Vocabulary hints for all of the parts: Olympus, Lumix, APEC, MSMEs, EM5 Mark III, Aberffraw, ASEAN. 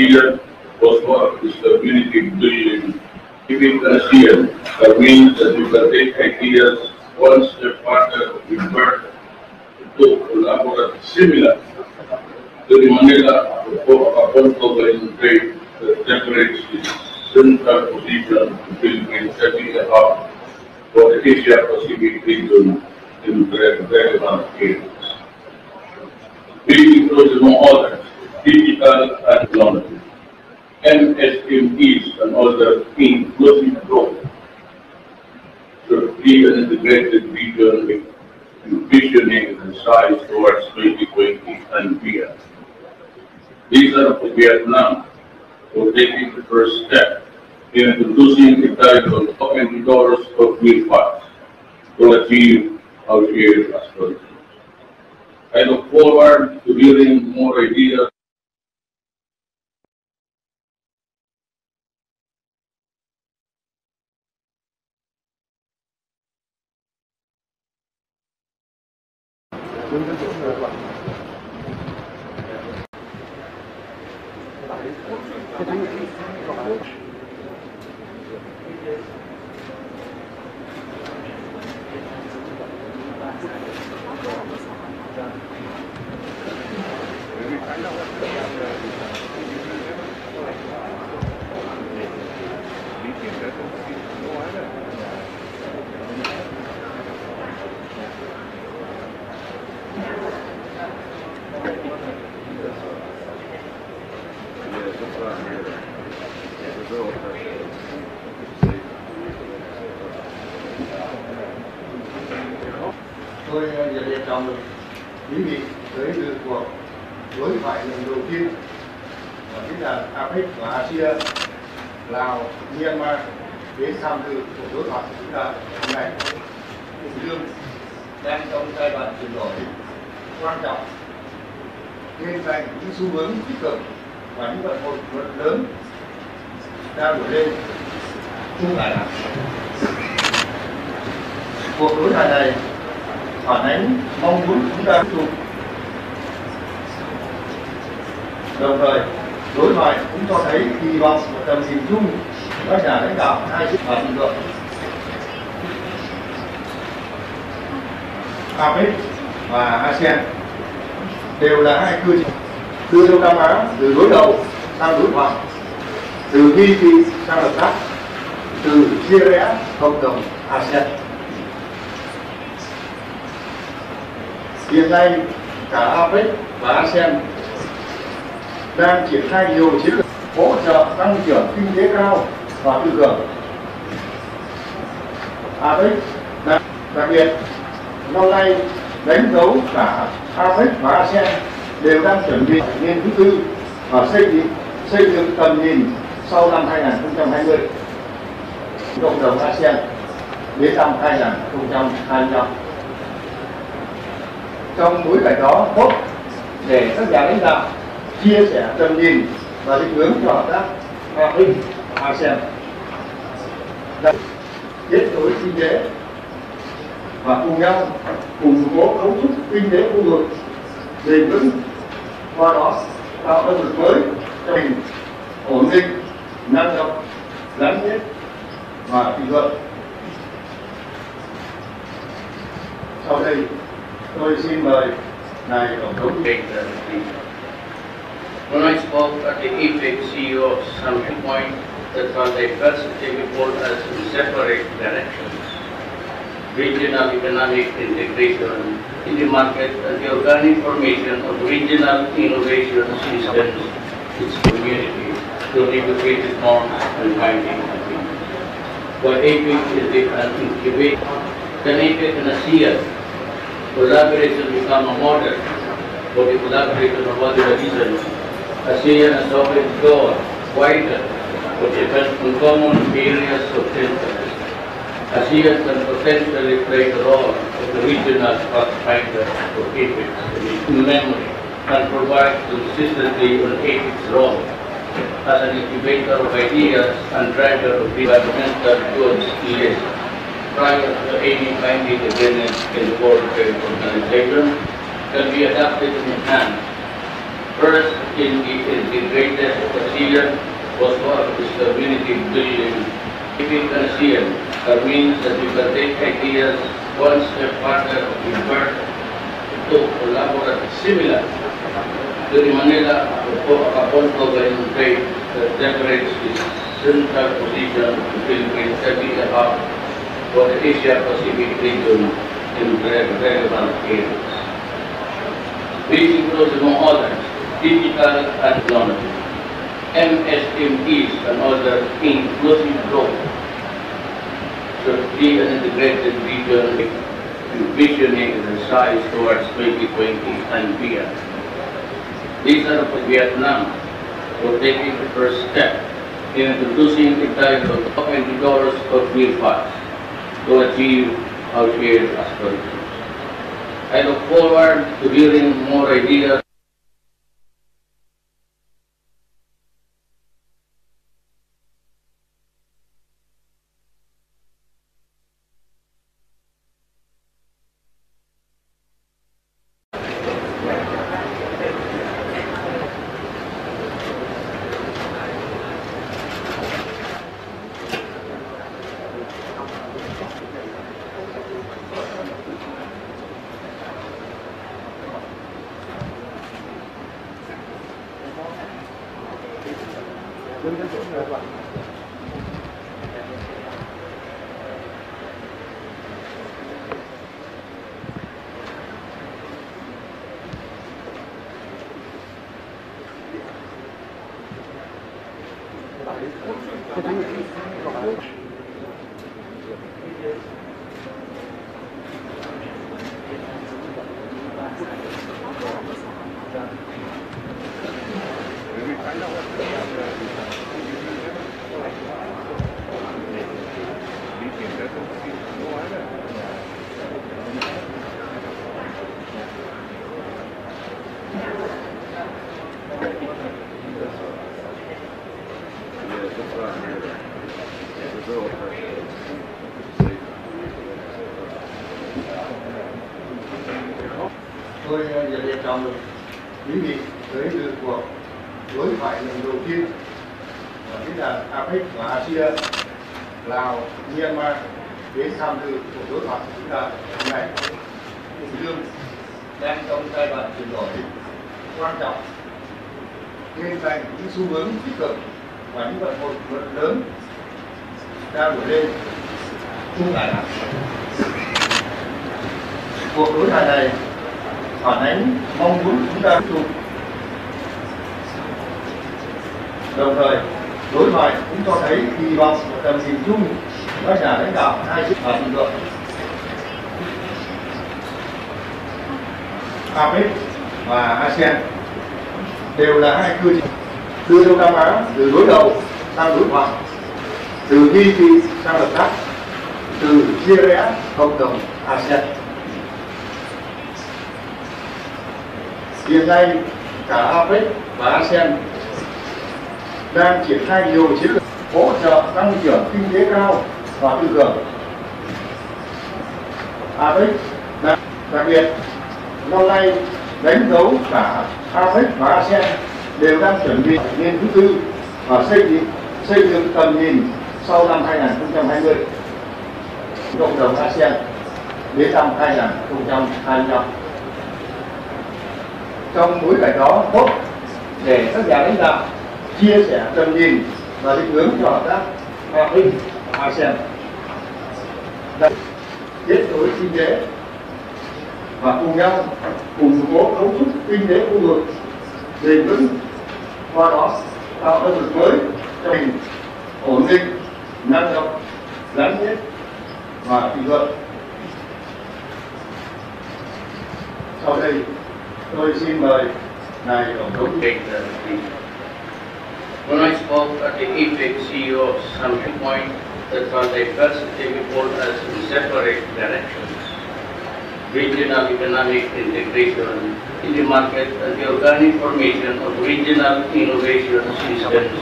ASEAN was formed is the unity between ASEAN. That means that you can take ideas once a partner referred to collaborate similar to the Manila upon global trade that separates the central position between setting the hub for the Asia Pacific region in very large scale. This includes among others, digital technology, MSMEs and other inclusive growth. So be an integrated region with envisioning the size towards 2020 and beyond. These are for Vietnam for taking the first step in introducing the title of open doors of new parts to achieve our shared aspirations. I look forward to hearing more ideas. Tôi nhận được chào mừng quý vị tới từ cuộc đối thoại lần đầu tiên ở diễn đàn APEC và ASEAN Lào Myanmar đến tham dự cuộc đối thoại của chúng ta hôm nay. Bình Dương đang trong giai đoạn chuyển đổi quan trọng bên cạnh những xu hướng tích cực và những vận hội lớn đang nổi lên chung lại. Cuộc đối thoại này phản ánh mong muốn chúng ta tiếp tục. Đồng thời, đối thoại cũng cho thấy kỳ vọng và tầm nhìn chung của các nhà lãnh đạo hai nước và bình luận. APEC và ASEAN đều là hai cơ chế đưa Đông Nam Á từ đối đầu sang đối thoại, từ nghi kỵ sang hợp tác, từ chia rẽ cộng đồng ASEAN. Hiện nay, cả APEC và ASEAN đang triển khai nhiều chiến lược hỗ trợ tăng trưởng kinh tế cao và tự cường. APEC đặc biệt năm nay đánh dấu cả APEC và ASEAN đều đang chuẩn bị nghiên cứu tư và xây dựng tầm nhìn sau năm 2020 cộng đồng ASEAN đến năm 2025. Trong bối cảnh đó tốt để các nhà lãnh đạo chia sẻ tầm nhìn và định hướng cho hợp tác hòa bình ASEAN, kết nối kinh tế và cùng nhau củng cố cấu trúc kinh tế khu vực bền vững, qua đó tạo động lực mới cho mình ổn định, năng động, gắn kết và thịnh vượng. Sau đây tôi xin mời ngài Tổng thống. When I spoke at the APEC CEO summit point that for diversity we hold us in separate directions, regional economic integration in the market and the organic formation of regional innovation systems, its community to replicate its norms and finding happiness. While APEC is the incubator, then APEC and ASEAN collaboration become a model for the collaboration of other regions. ASEAN has opened the door wider for the common areas of interest. ASEAN can potentially play the role of the regional pathfinder for APEC in memory and provide consistency on APEC's role as an incubator of ideas and driver of environmental goods ESG. Prior to any binding agreement in the World Trade Organization can be adapted and enhanced First, in greatness of ASEAN was one of its community building. Keeping ASEAN means that you can take ideas one step further in part to collaborate similar to the Manila upon global trade that decorates its central position to Philippines and the hub for the Asia-Pacific region in relevant areas. This includes, among others, digital and technology, MSMEs and other inclusive growth should be an integrated region visioning the size towards 2020 and beyond. These are for Vietnam for taking the first step in introducing the dialogue of opening doors of new paths to achieve our shared aspirations. I look forward to hearing more ideas. APEC và ASEAN đều là hai cơ chế đưa Đông Nam Á từ đối đầu sang đối thoại, từ nghi kỵ sang hợp tác, từ chia rẽ cộng đồng ASEAN. Hiện nay cả APEC và ASEAN đang triển khai nhiều chiến lược hỗ trợ tăng trưởng kinh tế cao và tư tưởng. APEC đặc biệt năm nay đánh dấu cả APEC và ASEAN đều đang chuẩn bị lên thứ tư và xây dựng tầm nhìn sau năm 2020 cộng đồng ASEAN đến năm 2025. Trong bối cảnh đó, tốt để các nhà lãnh đạo chia sẻ tầm nhìn và định hướng cho hợp tác APEC và ASEAN, kết nối kinh tế và cùng nhau củng cố cấu trúc kinh tế khu vực bền vững, qua đó tạo động lực mới cho mình ổn định, năng động, gắn kết và thịnh vượng. Sau đây tôi xin mời ngài tổng thống. When I spoke at the APEC CEO summit point that on diversity we hold us in separate directions. Regional economic integration in the market and the organic formation of regional innovation systems,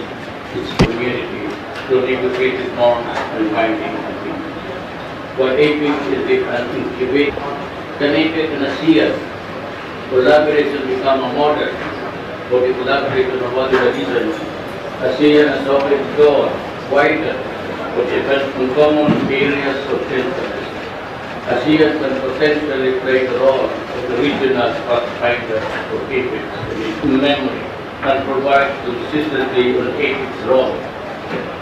its community to integrated norms and binding agreements. For APEC is an incubator, connected in ASEAN, collaboration become a model would elaborate on all the reasons ASEAN as sovereign goal wider, which refers to common areas of interest. ASEAN can potentially play the role of the regional pathfinder for APEC in memory and provide consistency on APEC's role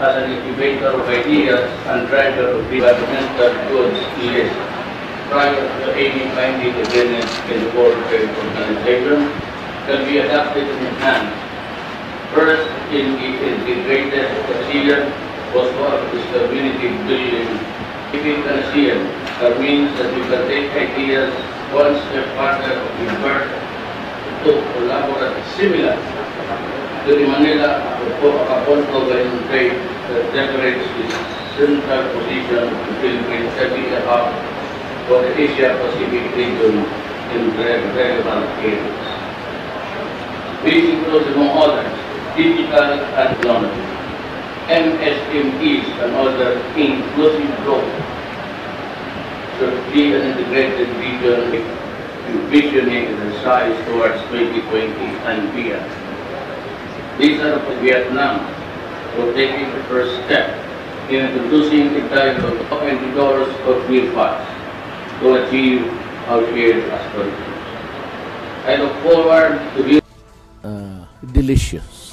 as an incubator of ideas and driver of developmental goods list prior to any binding agreement in the World Trade Organization can be adapted and enhanced. First, in the integrated ASEAN was one of the community building. Keeping ASEAN means that we can take ideas one step further of the work to collaborate similar to the Manila upon global trade that decorates its central position to Philippines as a hub for the Asia-Pacific region in relevant areas. These include, among others, digital and economic, MSMEs and other inclusive growth should be an integrated region visioning the size towards 2020 and beyond. These are for Vietnam for taking the first step in introducing the dialogue of the doors of new paths to achieve our shared aspirations. I look forward to delicious.